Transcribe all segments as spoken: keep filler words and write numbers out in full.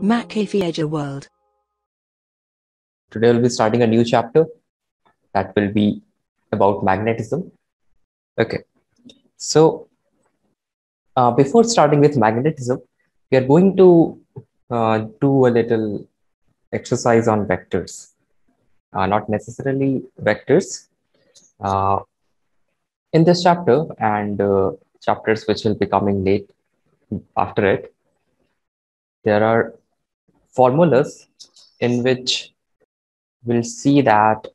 Machephy Edge World. Today we'll be starting a new chapter that will be about magnetism. Okay, so uh, before starting with magnetism, we are going to uh, do a little exercise on vectors. Uh, not necessarily vectors. Uh, in this chapter and uh, chapters which will be coming late after it, there are formulas in which we'll see that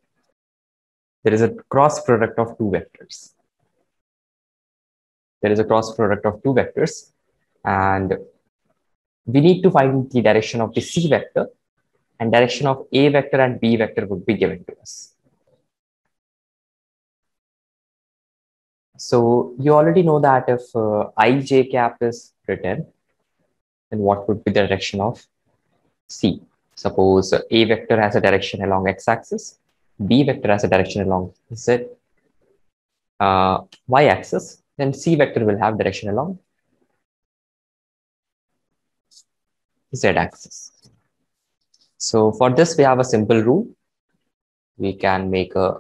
there is a cross product of two vectors. There is a cross product of two vectors, and we need to find the direction of the C vector, and direction of A vector and B vector would be given to us. So you already know that if uh, I J cap is written, then what would be the direction of C? Suppose uh, A vector has a direction along x-axis, B vector has a direction along z, uh, y-axis, then C vector will have direction along z-axis. So for this, we have a simple rule. We can make a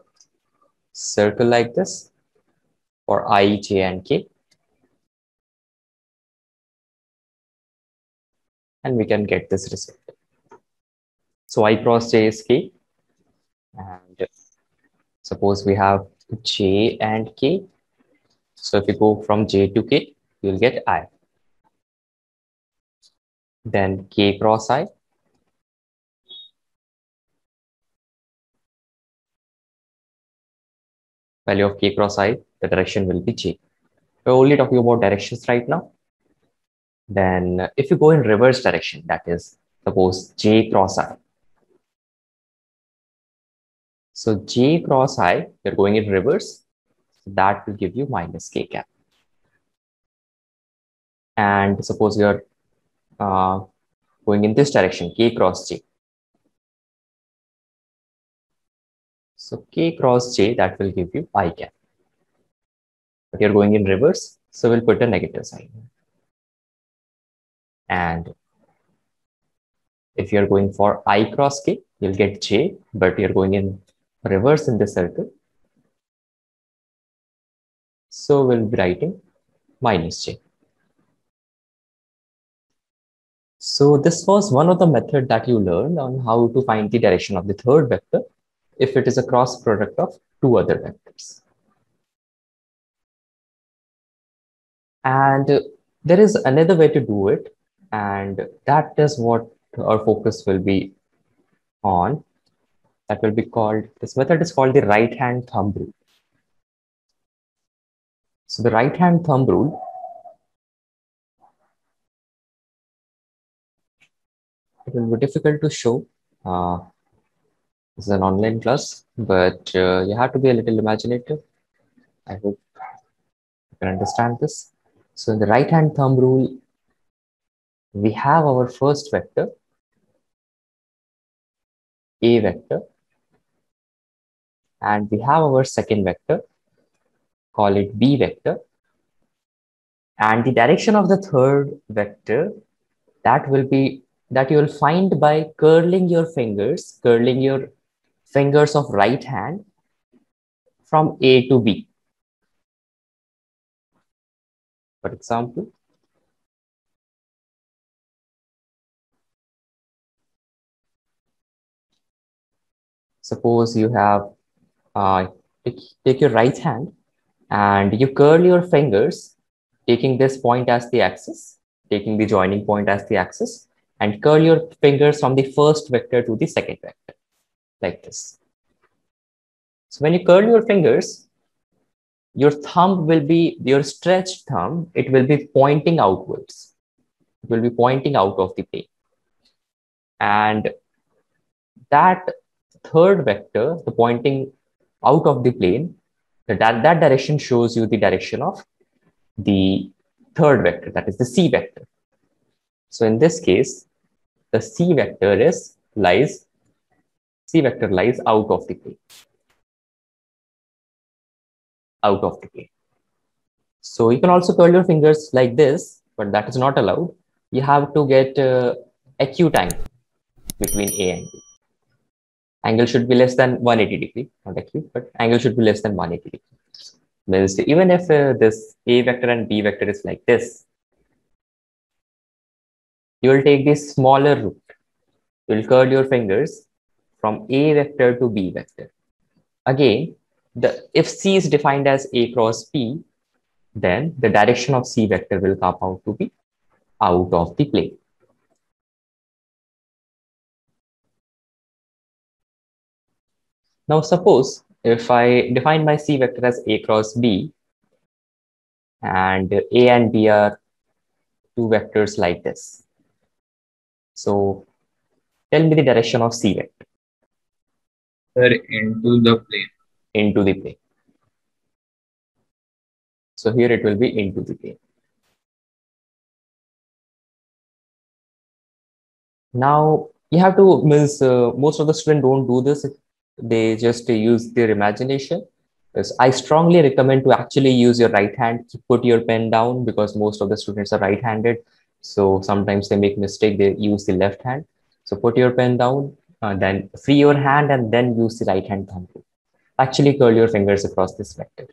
circle like this for I, j, and k. And we can get this result. So I cross j is k. And suppose we have j and k. So if you go from j to k, you'll get I. Then k cross I. Value of k cross I, the direction will be j. We're only talking about directions right now. Then if you go in reverse direction, that is, suppose j cross I. So j cross I, you're going in reverse. So that will give you minus k cap. And suppose you're uh, going in this direction, k cross j. So k cross j, that will give you I cap. But you're going in reverse, so we'll put a negative sign. And if you're going for I cross k, you'll get j, but you're going in reverse in the circle. So we'll be writing minus j. So this was one of the methods that you learned on how to find the direction of the third vector if it is a cross product of two other vectors. And uh, there is another way to do it, and that is what our focus will be on. That will be called, this method is called the right hand thumb rule. So the right hand thumb rule it will be difficult to show. Uh, This is an online class, but uh, you have to be a little imaginative. I hope you can understand this. So in the right-hand thumb rule, we have our first vector, A vector, and we have our second vector, call it B vector, and the direction of the third vector, that will be, that you will find by curling your fingers, curling your fingers of right hand from A to B. For example, suppose you have, uh, take, take your right hand and you curl your fingers, taking this point as the axis, taking the joining point as the axis, and curl your fingers from the first vector to the second vector. Like this. So when you curl your fingers, your thumb will be, your stretched thumb, it will be pointing outwards. It will be pointing out of the plane. And that third vector, the pointing out of the plane, that, that direction shows you the direction of the third vector, that is the C vector. So in this case, the C vector is, lies C vector lies out of the plane. Out of the plane. So you can also curl your fingers like this, but that is not allowed. You have to get uh, acute angle between A and B. Angle should be less than one hundred eighty degree, not acute, but angle should be less than one hundred eighty degree. Means even if uh, this A vector and B vector is like this, you will take the smaller root. You will curl your fingers from A vector to B vector. Again, the, if C is defined as A cross B, then the direction of C vector will come out to be out of the plane. Now, suppose if I define my C vector as A cross B, and A and B are two vectors like this. So, tell me the direction of C vector. Sir, into the plane. Into the plane. So, here it will be into the plane. Now, you have to, means uh, most of the students don't do this. They just use their imagination. So I strongly recommend to actually use your right hand, put your pen down, because most of the students are right-handed. So sometimes they make mistake, they use the left hand. So put your pen down, uh, then free your hand and then use the right hand thumb rule. Actually curl your fingers across this vector.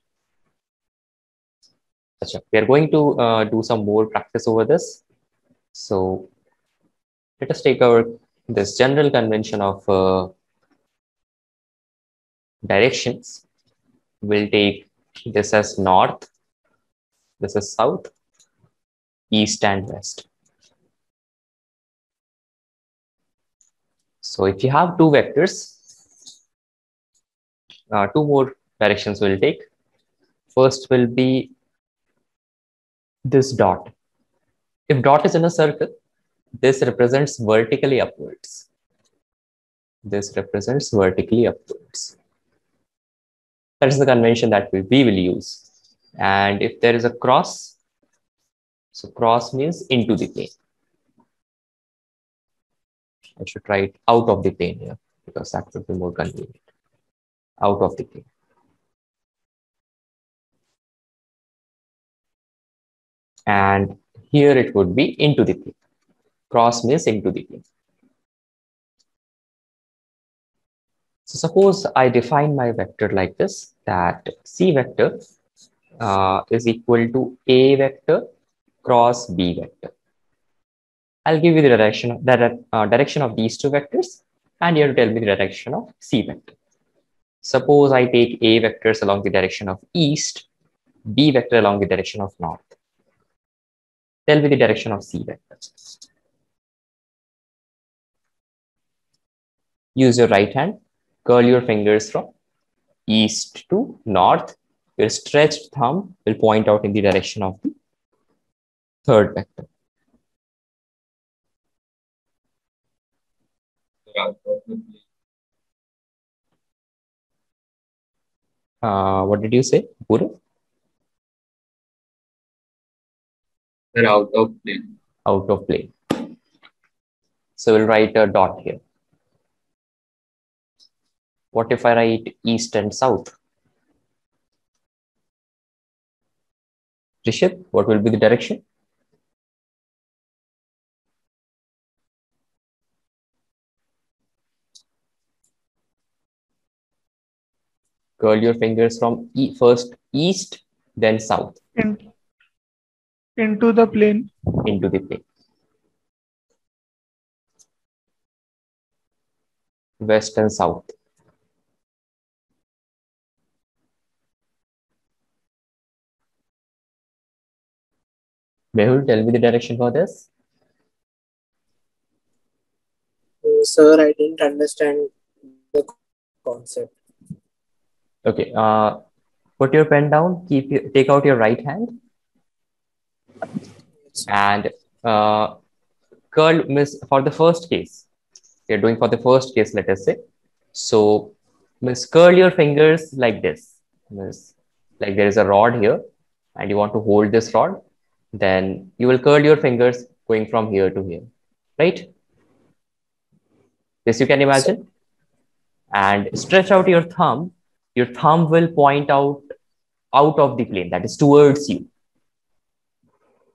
We are going to uh, do some more practice over this. So let us take our this general convention of uh, directions. We'll take this as north, this is south, east and west. So if you have two vectors, uh, two more directions we'll take. First will be this dot. If dot is in a circle, this represents vertically upwards. This represents vertically upwards. That is the convention that we, we will use. And if there is a cross, so cross means into the plane. I should write out of the plane here because that would be more convenient. Out of the plane. And here it would be into the plane. Cross means into the plane. So suppose I define my vector like this, that C vector uh, is equal to A vector cross B vector. I'll give you the direction of, the, uh, direction of these two vectors, and you have to tell me the direction of C vector. Suppose I take A vectors along the direction of east, B vector along the direction of north. Tell me the direction of C vector. Use your right hand. Curl your fingers from east to north. Your stretched thumb will point out in the direction of the third vector. Uh, what did you say, Puru? They're out of plane. Out of plane. So we'll write a dot here. What if I write east and south? Rishabh, what will be the direction? Curl your fingers from e first east, then south. In into the plane. Into the plane. West and south. Mehul, tell me the direction for this. Sir, I didn't understand the concept. Okay. Uh, put your pen down. Keep your, take out your right hand. And uh, curl miss for the first case. We are doing for the first case, let us say. So, miss curl your fingers like this. Miss, like there is a rod here. And you want to hold this rod. Then you will curl your fingers going from here to here, right? This you can imagine. And stretch out your thumb. Your thumb will point out out of the plane, that is towards you,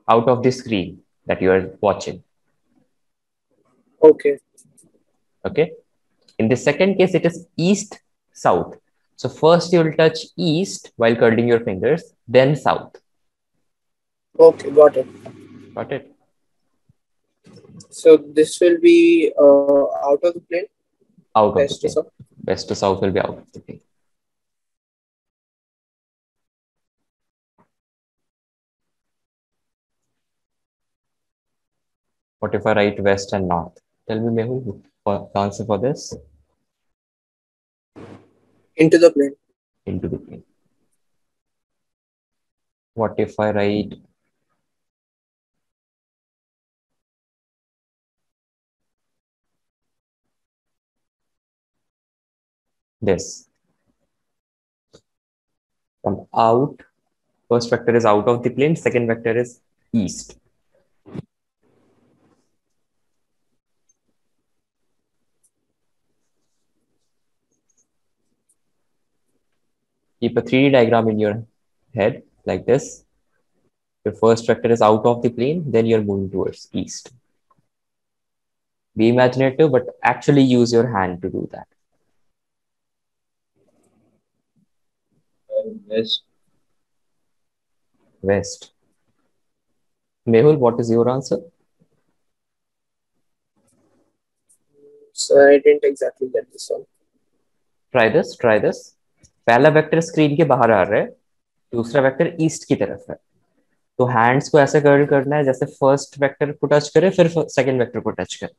out of the screen that you are watching. Okay. Okay. In the second case, it is east, south. So first you will touch east while curling your fingers, then south. Okay, got it. Got it. So this will be uh, out of the plane? Out West of the plane. To south. West to south will be out of the plane. What if I write west and north? Tell me, Mehul, for the answer for this. Into the plane. Into the plane. What if I write this? From out, first vector is out of the plane, second vector is east. Keep a three D diagram in your head like this. Your first vector is out of the plane, then you're moving towards east. Be imaginative, but actually use your hand to do that. West. West. Mehul, what is your answer? So I didn't exactly get this one. Try this, try this. पहला vector screen के बाहर आ रहा है, दूसरा vector east की तरफ है, तो हैंड्स को ऐसे कर्ल करना है जैसे फर्स्ट वेक्टर को टच करे, फिर सेकंड वेक्टर को टच करे.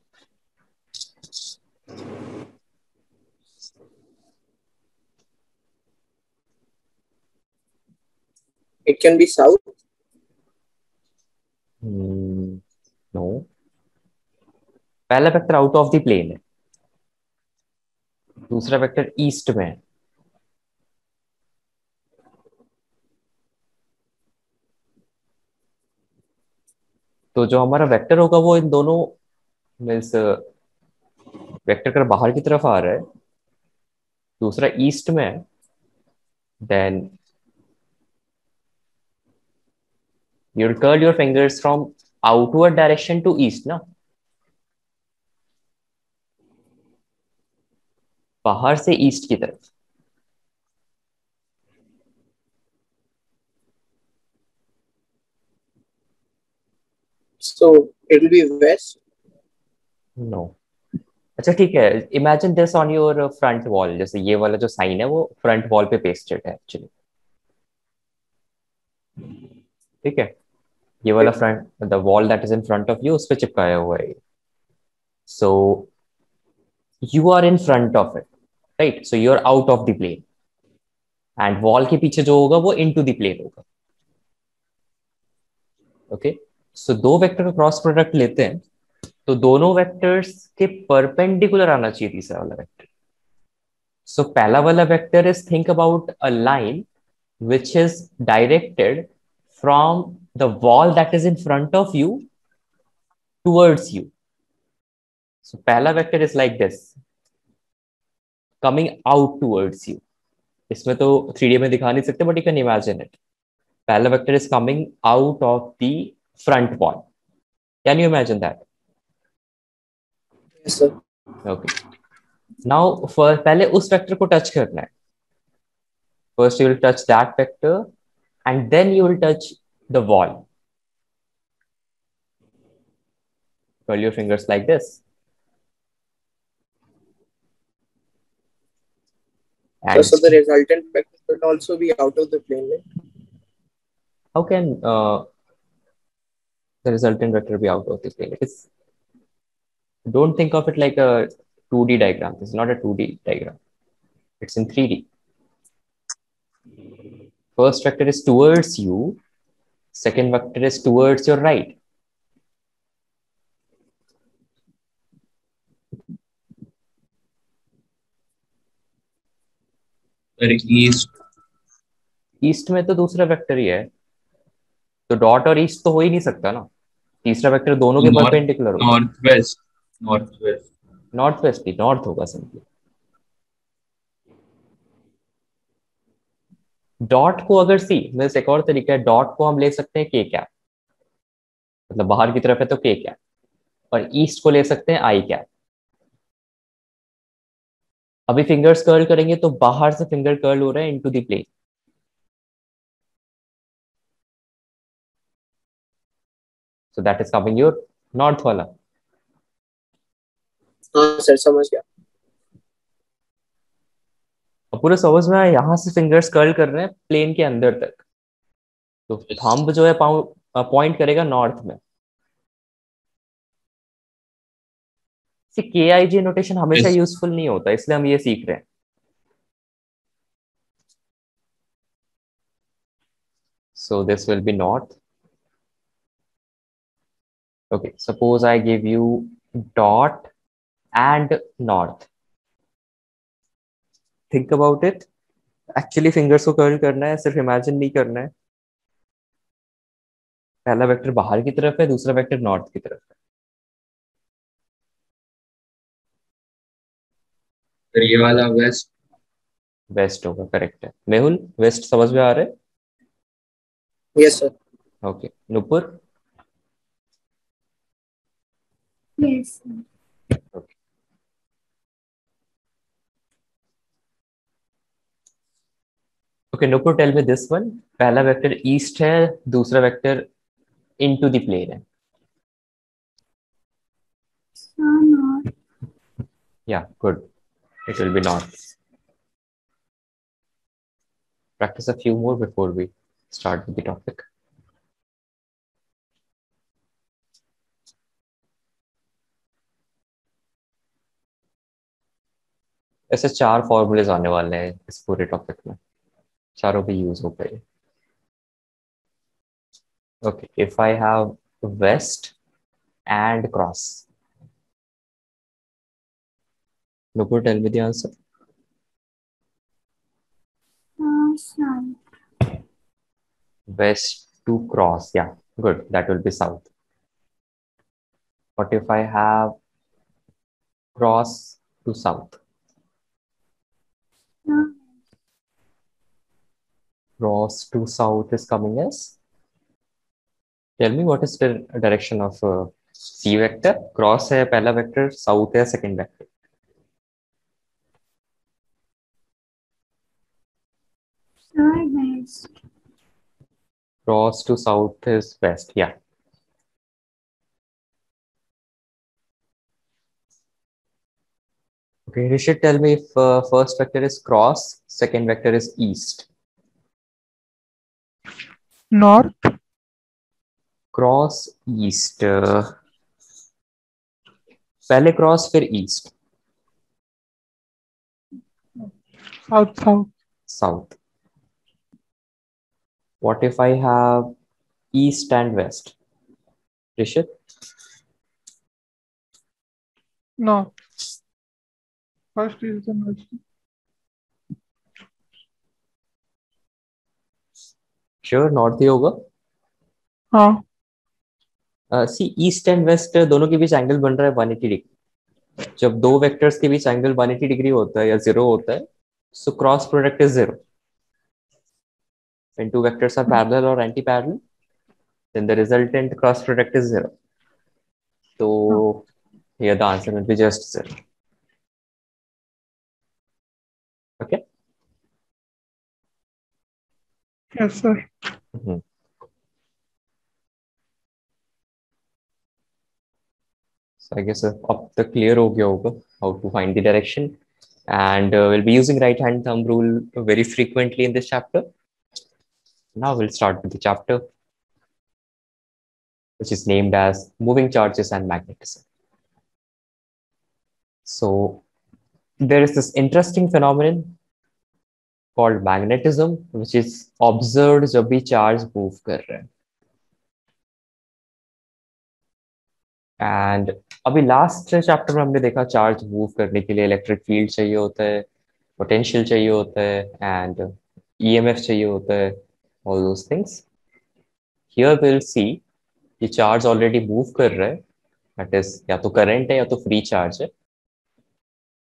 It can be south. Hmm, no. पहला vector out of the plane है, दूसरा वेक्टर ईस्ट में है. तो जो हमारा वेक्टर होगा वो इन दोनों मीन्स वेक्टर का बाहर की तरफ आ रहा है, दूसरा ईस्ट में है, then you curl your fingers from outward direction to east ना, बाहर से ईस्ट की तरफ. So it will be west. No. अच्छा ठीक है. Imagine this on your front wall. जैसे ये वाला जो साइन है वो फ्रंट वॉल पे पेस्टेड है एक्चुअली. ठीक है. ये वाला front the wall that is in front of you उस पे चिपकाया हुआ है. So you are in front of it, right? So you are out of the plane. And wall के पीछे जो होगा वो into the plane होगा. Okay. So, दो वेक्टर का क्रॉस प्रोडक्ट लेते हैं तो दोनों वेक्टर्स के परपेंडिकुलर आना चाहिए तीसरा वाला वेक्टर. सो so, पहला वाला vector is think about a line which is directed from the wall that is in front of you towards you. So पहला vector is like this coming out towards you. इसमें तो three D में दिखा नहीं सकते but you can imagine it. पहला vector is coming out of the front wall. Can you imagine that? Yes, sir. Okay. Now, first, पहले उस vector को touch करना है. First, you will touch that vector, and then you will touch the wall. Curl your fingers like this. And so, so the resultant vector will also be out of the plane. How can uh, the resultant vector be out of the plane? It's, don't think of it like a two D diagram. It's not a two D diagram. It's in three D. First vector is towards you. Second vector is towards your right. East. East में तो दूसरा vector ही है, तो dot और east तो हो ही नहीं सकता ना. तीसरा वेक्टर दोनों के परपेंडिकुलर होगा. North west. North west. North west भी नॉर्थ होगा सिंपली. डॉट को अगर सी मींस एक और तरीका है. डॉट को हम ले सकते हैं के क्या, मतलब बाहर की तरफ है तो के क्या. और ईस्ट को ले सकते हैं आई कैप। अभी फिंगर्स कर्ल करेंगे तो बाहर से फिंगर कर्ल हो रहा है into the plane. So that is coming your north वाला। हाँ सर समझ गया। अब पूरा समझ में आया। यहाँ से फिंगर्स कर्ल कर रहे हैं प्लेन के अंदर तक, तो थंब जो है पॉइंट करेगा नॉर्थ में। के आई जी नोटेशन हमेशा यूजफुल नहीं होता, इसलिए हम ये सीख रहे हैं। So this will be north. Okay, suppose I give you dot and north. Think about it. Actually fingers को कर्ल करना है, सिर्फ इमेजिन नहीं करना है। पहला वेक्टर बाहर की तरफ है, दूसरा वेक्टर नॉर्थ की तरफ है। ये वाला वेस्ट वेस्ट होगा, करेक्ट है। मेहुल, वेस्ट समझ में आ रहा है? Yes sir. Okay, Nupur? Yes sir. Okay, okay Nupur, tell me this one. पहला वेक्टर ईस्ट है, दूसरा वेक्टर इनटू द प्लेन है। या good, it will be north. Practice a few more before we start with the topic. ऐसे चार formulas आने वाले हैं इस पूरे टॉपिक में, चारों भी यूज हो गए। Okay, if I have west and cross, Nupur tell me the answer. West to cross, yeah, good. That will be south. What if I have cross to south? No. Cross to south is coming as. Tell me what is the direction of uh, C vector? Cross है पहला vector, south है second vector. Cross to south is west, yeah. Okay, Rishit, tell me if uh, first vector is cross, second vector is east. North. Cross, east. Uh, पहले cross फिर east. South, south. South. What if I have east and west? Rishit? No. First is the north. Sure, north ही होगा? हाँ. See, east and west दोनों के बीच angle बन रहा है वन एटी डिग्री. जब दो वेक्टर्स के बीच एंगल वन एटी डिग्री होता है या जीरो होता है, so cross product is zero. When two vectors are parallel or anti-parallel, then the resultant cross product is zero. So here the answer will be just zero. Okay. Yes, sir. Mm-hmm. So I guess up the clear ho gaya hoga how to find the direction, and uh, we'll be using right hand thumb rule very frequently in this chapter. Now we'll start with the chapter, which is named as Moving Charges and Magnetism. So there is this interesting phenomenon called magnetism, which is observed when a charge moves. And अभी last chapter में हमने देखा charge move करने के लिए electric field चाहिए होता है, पोटेंशियल चाहिए होता है, एंड ईएमएफ चाहिए होता है, all those things. Here we'll see कि चार्ज ऑलरेडी मूव कर रहा है, दैट इज या तो करंट है या तो फ्री चार्ज है,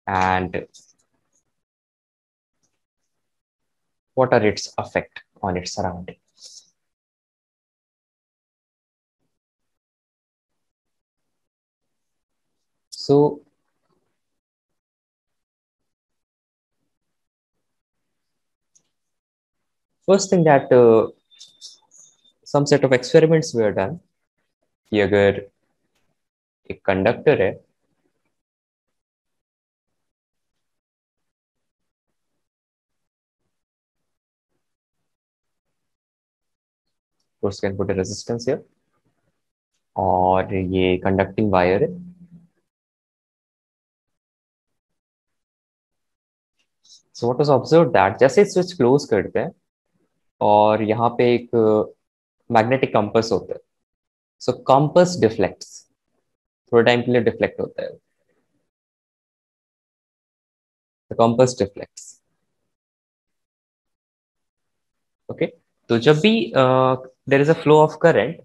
and what are its affect on its surrounding. So first thing that uh, some set of experiments were done. कि अगर एक कंडक्टर है उसके इनपुट रेजिस्टेंस है और ये कंडक्टिंग वायर है, so what is observe that जैसे स्विच क्लोज करते हैं और यहाँ पे एक मैग्नेटिक कंपास होता है, सो कंपास डिफ्लेक्ट्स, थोड़ा टाइम के लिए डिफ्लेक्ट होता है, कंपास डिफ्लेक्ट्स, ओके। तो जब भी there is a flow of current,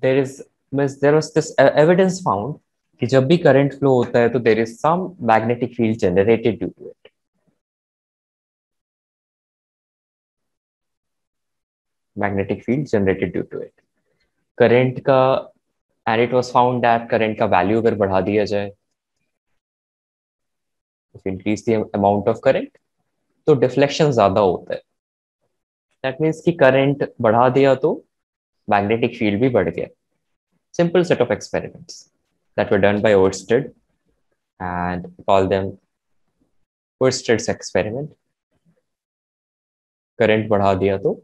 there is means there was this evidence found कि जब भी करंट फ्लो होता है तो there is some magnetic field generated due to it. Magnetic field generated due to it current का, and it was found that current का value अगर बढ़ा दिया जाए, if increase the amount of current, तो डिफ्लेक्शन ज्यादा होता है। दैट मीन्स कि करंट बढ़ा दिया तो मैग्नेटिक फील्ड भी बढ़ गया। Simple set of experiments that were done by Ørsted and call them Ørsted's experiment. Current बढ़ा दिया तो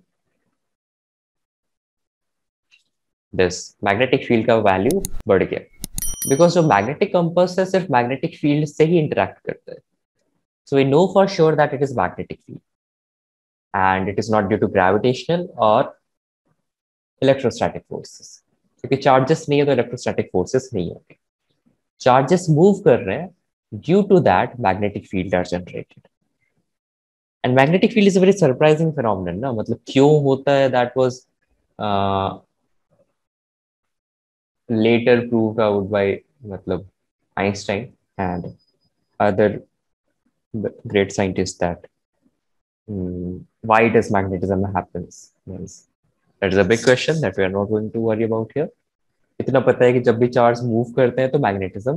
दिस मैग्नेटिक फील्ड का वैल्यू बढ़ गया, बिकॉज जो मैग्नेटिक कंपास है सिर्फ मैग्नेटिक फील्ड से ही इंटरेक्ट करता है, so we know for sure that it is magnetic field and it is not due to gravitational or electrostatic forces, क्योंकि charges नहीं है तो electrostatic forces नहीं होंगे। Charges move कर रहे हैं, due to that magnetic field are generated, and magnetic field is a very surprising phenomenon ना, मतलब क्यों होता है that was uh, later proved out by मतलब Einstein and other great scientists that Hmm. why does magnetism happens? Yes. That is a big question that we are not going to worry about here. इतना पता है कि जब भी charge move करते हैं तो magnetism,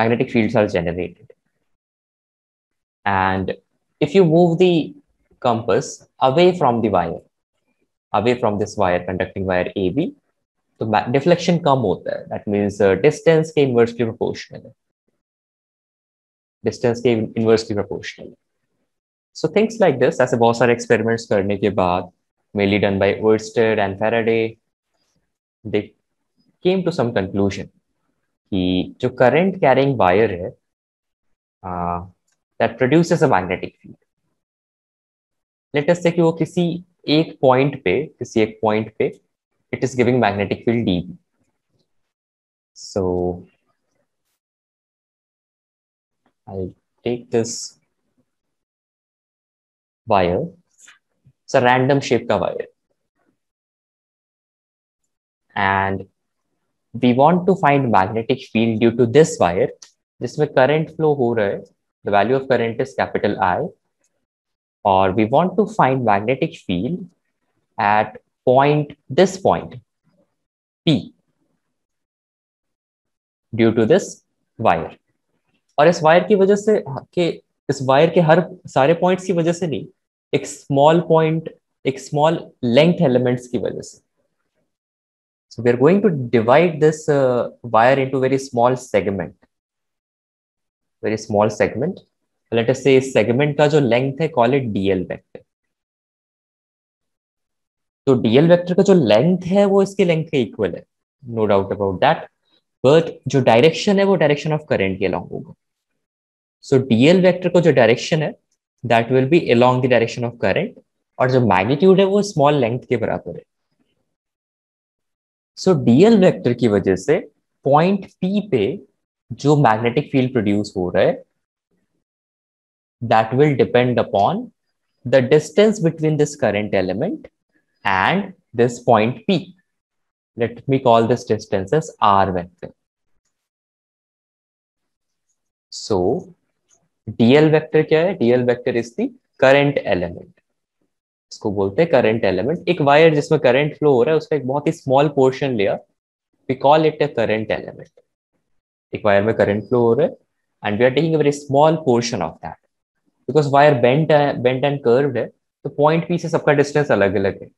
magnetic fields are generated, and if you move the compass away from the wire, away from this wire, conducting wire A B, तो डिफ्लेक्शन कम होता है। दैट मीन्स डिस्टेंस के इनवर्सली प्रोपोर्शनल है, distance के इनवर्सली प्रोपोर्शनल है। So things like this, ऐसे बहुत सारे experiments करने के बाद, mainly done by Ørsted and Faraday, they came to some conclusion कि जो current carrying wire है, uh, that produces a magnetic field. Let us say कि वो किसी एक point पे, किसी एक point पे, it is giving magnetic field D. So I'll take this wire, it's a random shape का wire, and we want to find magnetic field due to this wire जिसमें करंट फ्लो हो रहा है। The value of current is capital I, और we want to find magnetic field at point, this point P, due to this wire. और इस wire की वजह से के इस वायर के हर सारे पॉइंट्स की वजह से नहीं, एक स्मॉल पॉइंट, एक स्मॉल लेंथ एलिमेंट्स की वजह से। So we are going to divide this wire into very small segment, very small segment. Let us say इस सेगमेंट का जो लेंथ है, कॉल इट डीएल वेक्टर। तो डीएल वेक्टर का जो लेंथ है वो इसके लेंथ के इक्वल है, no doubt about that, but जो डायरेक्शन है वो डायरेक्शन ऑफ करेंट के अलॉन्ग होगा। सो डीएल वेक्टर को जो डायरेक्शन है, that will be along the direction of current, और जो मैग्नीट्यूड है वो स्मॉल लेंथ के बराबर है। सो डीएल वेक्टर की वजह से पॉइंट पी पे जो मैग्नेटिक फील्ड प्रोड्यूस हो रहा है, that will depend upon the distance between this current element and this point P. Let me call this distance as R vector. So DL vector क्या है? DL vector is the current element, इसको बोलते हैं current element. एक wire जिसमें current flow हो रहा है उसका एक बहुत ही स्मॉल पोर्शन लिया, we call it a current element. एक वायर में करंट फ्लो हो रहा है and we are taking a very small portion of that because wire bent uh, bent and curved है, तो point P से सबका distance अलग अलग है.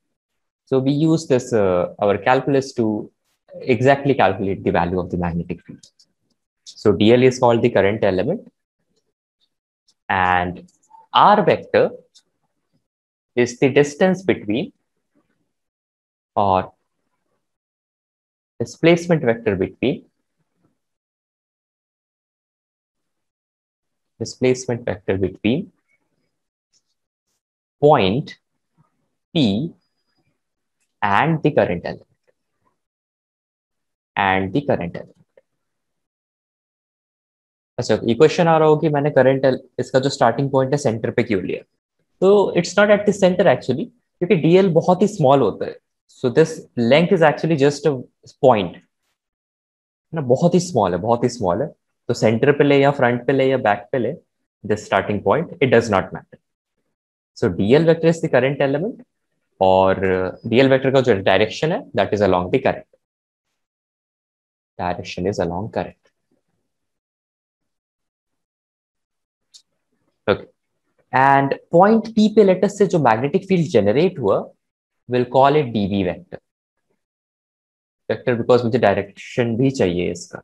So we use this uh, our calculus to exactly calculate the value of the magnetic field. So D L is called the current element, and R vector is the distance between or displacement vector between displacement vector between point P and the current element and the current element. अच्छा, ये question आ रहा हो कि मैंने current इसका जो starting point है centre पे क्यों लिया, तो it's not at the centre actually, क्योंकि डीएल बहुत ही स्मॉल होता है. So this length is actually just a point ना, बहुत ही स्मॉल है, बहुत ही स्मॉल है. तो सेंटर पे ले या फ्रंट पे ले या बैक पे ले this starting point, it does not matter. So DL vector is the current element और डीएल वेक्टर का जो डायरेक्शन है that is along the current, direction is along current. Okay, and point P पे let us say जो magnetic field generate हुआ will call it DV vector vector because मुझे direction भी चाहिए इसका.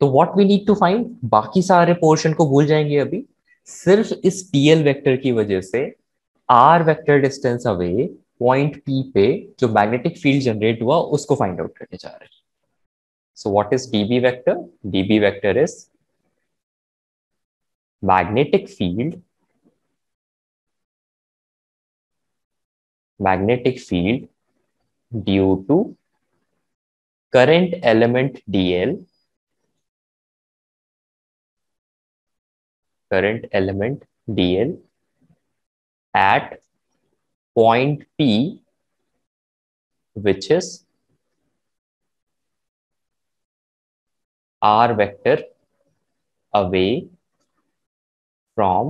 तो what we need to find, बाकी सारे पोर्शन को भूल जाएंगे अभी, सिर्फ इस पीएल वेक्टर की वजह से R vector distance away point P पे जो मैग्नेटिक फील्ड जनरेट हुआ उसको फाइंड आउट करने जा रहे हैं. So what is DB vector? DB vector is magnetic field magnetic field due to current element D L, current element D L at point P, which is R vector away from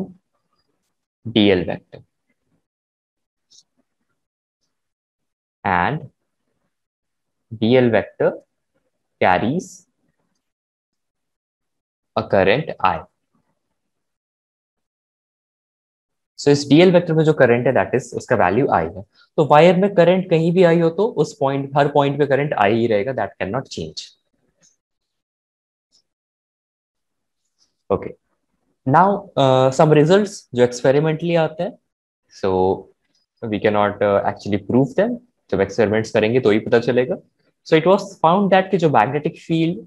D L vector, and D L vector carries a current I. So इस D L vector में जो current है that is उसका value I है. तो wire में current कहीं भी I हो तो उस point हर point पे current I ही रहेगा, that cannot change. Okay. Now uh, some results जो experimentally आते हैं, so we cannot uh, actually prove them. जब experiments करेंगे तो ही पता चलेगा. So it was found that कि जो magnetic field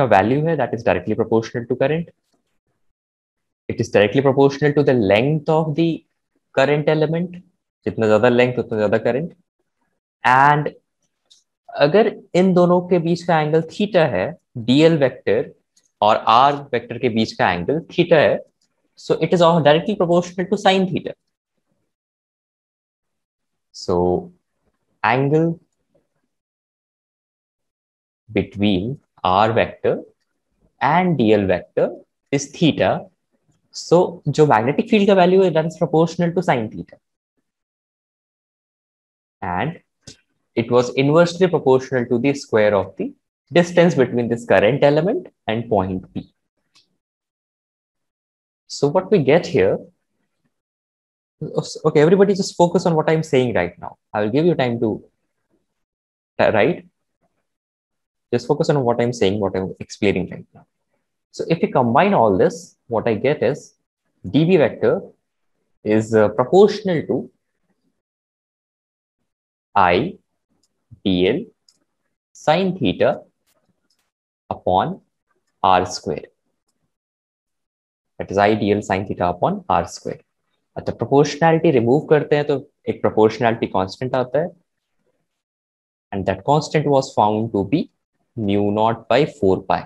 का value है that is directly proportional to current. It is directly proportional to the length of the current element. जितना ज़्यादा length उतना ज़्यादा current. And अगर इन दोनों के बीच का angle थीटा है, D L vector और आर वेक्टर के बीच का एंगल थीटा है, so it is directly proportional to sine theta. So angle between R vector and DL vector is theta, so जो मैग्नेटिक फील्ड का वैल्यू है that is proportional to sine theta, and it was inversely proportional to the square of the distance between this current element and point P. So what we get here, okay, everybody just focus on what I'm saying right now. I will give you time to write. Just focus on what I'm saying, what I'm explaining right now. So if you combine all this, what I get is dB vector is uh, proportional to I dl sin theta upon r square. That is ideal sin theta upon r square. अच्छा, proportionality remove करते हैं तो एक proportionality constant आता है, and that constant was found to be mu naught by four pi.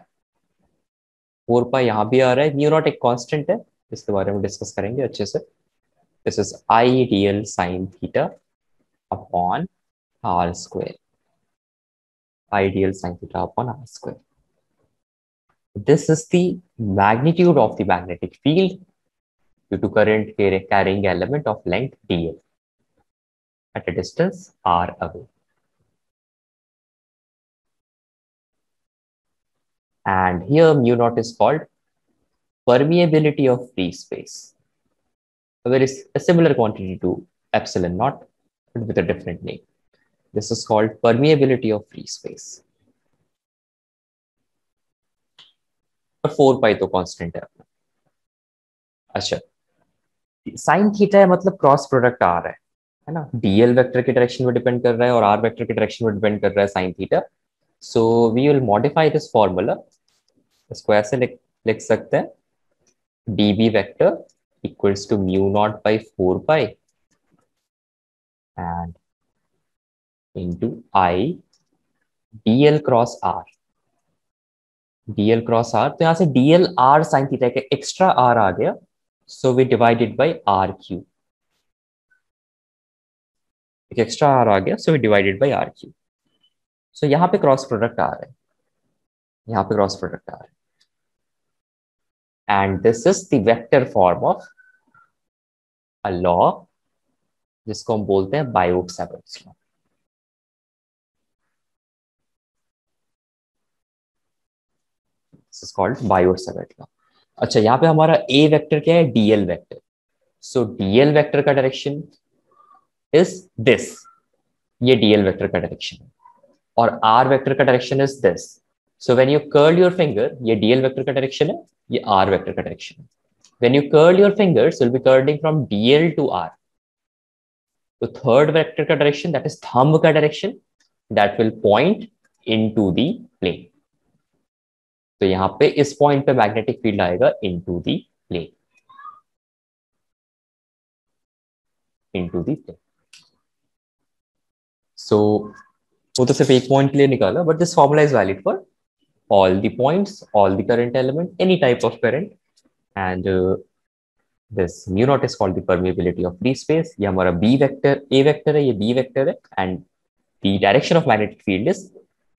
four pi यहाँ भी आ रहा है. mu naught एक constant है, इसके बारे में discuss करेंगे अच्छे से. This is ideal sin theta upon r square. Ideal sin theta upon r square. This is the magnitude of the magnetic field due to current carrying element of length dl at a distance r away. And here mu naught is called permeability of free space. There is a similar quantity to epsilon naught, but with a different name. This is called permeability of free space. four pi तो constant है अपना. अच्छा, sine theta है मतलब cross product आ रहा है, है ना, डीएल वेक्टर के डायरेक्शन में डिपेंड कर रहा है और आर वेक्टर के डायरेक्शन में डिपेंड कर रहा है sine theta. So we will modify this formula. इसको ऐसे लिख लिख सकते हैं, D B vector equals to mu naught by four pi and into I DL cross R. DL cross R, तो यहाँ से डीएल आर साइन थीटा का एक्स्ट्रा आर आ गया, so we divided by R cube. एक extra R आ गया, so we divided by R cube. So यहाँ पे क्रॉस प्रोडक्ट आ रहा है, यहाँ पे क्रॉस प्रोडक्ट आ रहा है. And this is the vector form of a law जिसको हम बोलते हैं बायोट-सैवर्ट्स law. It's called Biot-Savart law. अच्छा, यहाँ पे हमारा A वेक्टर क्या है? D L vector. So D L vector का डायरेक्शन is this. ये D L वेक्टर का डायरेक्शन है. और R वेक्टर का direction is this. So when you curl your finger, ये D L वेक्टर का डायरेक्शन है, ये R वेक्टर का डायरेक्शन है. When you curl your fingers, you'll be curling from D L to R. तो third vector का direction, that is thumb का direction, that will point into the plane. तो यहाँ पे इस पॉइंट पे मैग्नेटिक फील्ड आएगा into the plane, into the plane. So वो तो सिर्फ एक पॉइंट के लिए निकाला, but this formula is valid for all the points, all the current element, any type of current. And this mu naught is called the permeability of free space. ये हमारा B vector, A vector है, ये B vector है, and the direction of magnetic field is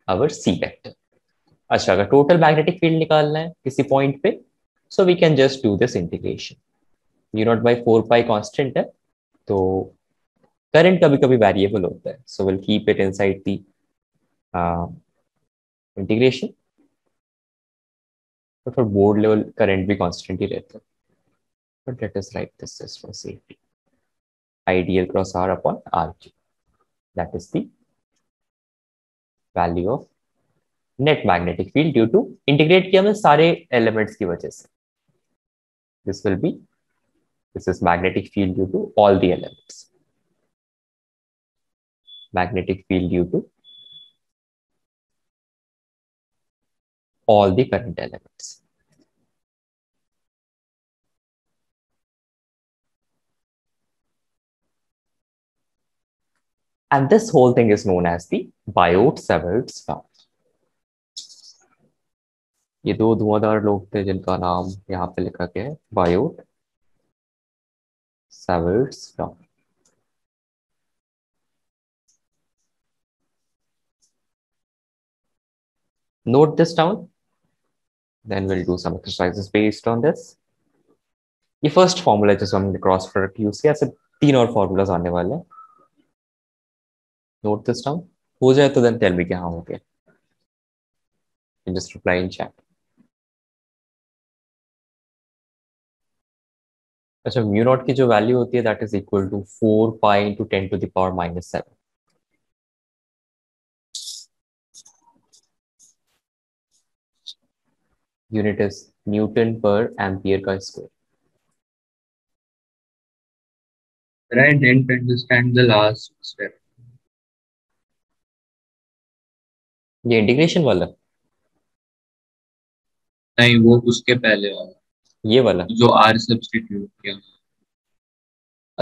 our C vector. अच्छा, अगर total magnetic field निकालना है किसी पॉइंट पे, so we can just do this integration. Mu naught by four pi constant है, तो करंट कभी कभी वेरिएबल होता है, so will keep it inside the integration. But for board level current भी कांस्टेंट ही रहता है. But let us write this just for safety. IDL cross R upon R cube, that is the value of net magnetic field due to integrate किया हमने सारे elements की वजह से. This will be, this is magnetic field due to all the elements, magnetic field due to all the current elements. And this whole thing is known as the Biot-Savart's law. ये दो धुआंधार लोग थे जिनका नाम यहाँ पे लिखा गया है, Biot Savart's law. Note this down, then will do some exercises based on this. ये फर्स्ट फॉर्मूला जिसको हमने क्रॉस प्रोडक्ट यूज किया, ऐसे तीन और फॉर्मूलाज आने वाले हैं. नोट दिस डाउन, हो जाए तो देन टेल मी कि हाँ हो गया. Just reply in chat. अच्छा, म्यू नॉट की जो वैल्यू होती है, that is equal to four pi into ten to the power minus seven. Unit is newton per ampere का square. But I didn't understand the last step. ये integration वाला नहीं, वो उसके पहले वाला, ये वाला जो आर सब्स्टिट्यूट किया.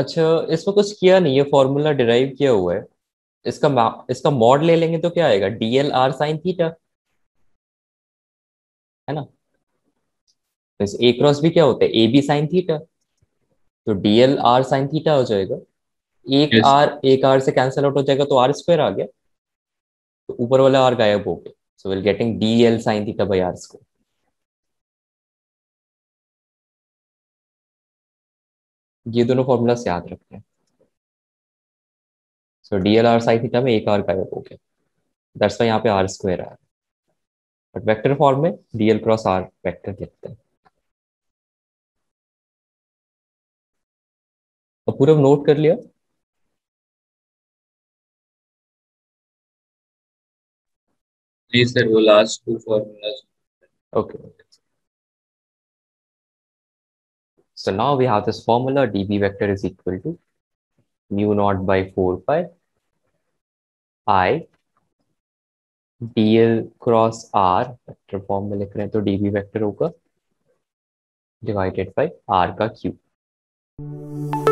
अच्छा, इसमें कुछ किया नहीं, ये फॉर्मूला डिराइव किया हुआ है. इसका इसका मॉड ले लेंगे तो क्या आएगा? डीएल आर साइन थीटा, है ना. बस ए क्रॉस भी क्या होता है? A B sine theta. तो डीएल आर साइन थीटा हो जाएगा, एक yes. आर एक आर से कैंसिल आउट हो जाएगा, तो आर स्क्वायर आ गया, तो ऊपर वाला आर गायब हो गया. So we are getting DL sine theta by R square. ये दोनों फॉर्मूला याद रखते हैं. So DL R sine theta में एक आर गायब हो गया, दैट्स वाई यहाँ पे आर स्क्वायर आ रहा है. बट वेक्टर फॉर्म में डीएल क्रॉस आर वेक्टर लिखते हैं। तो पूरा नोट कर लिया। प्लीज सर वो last two formulas. Okay, so now we have this formula dB vector is equal to mu naught by four pi I dl cross r vector form में लिख रहे हैं तो dB वेक्टर होगा डिवाइडेड बाय r का cube.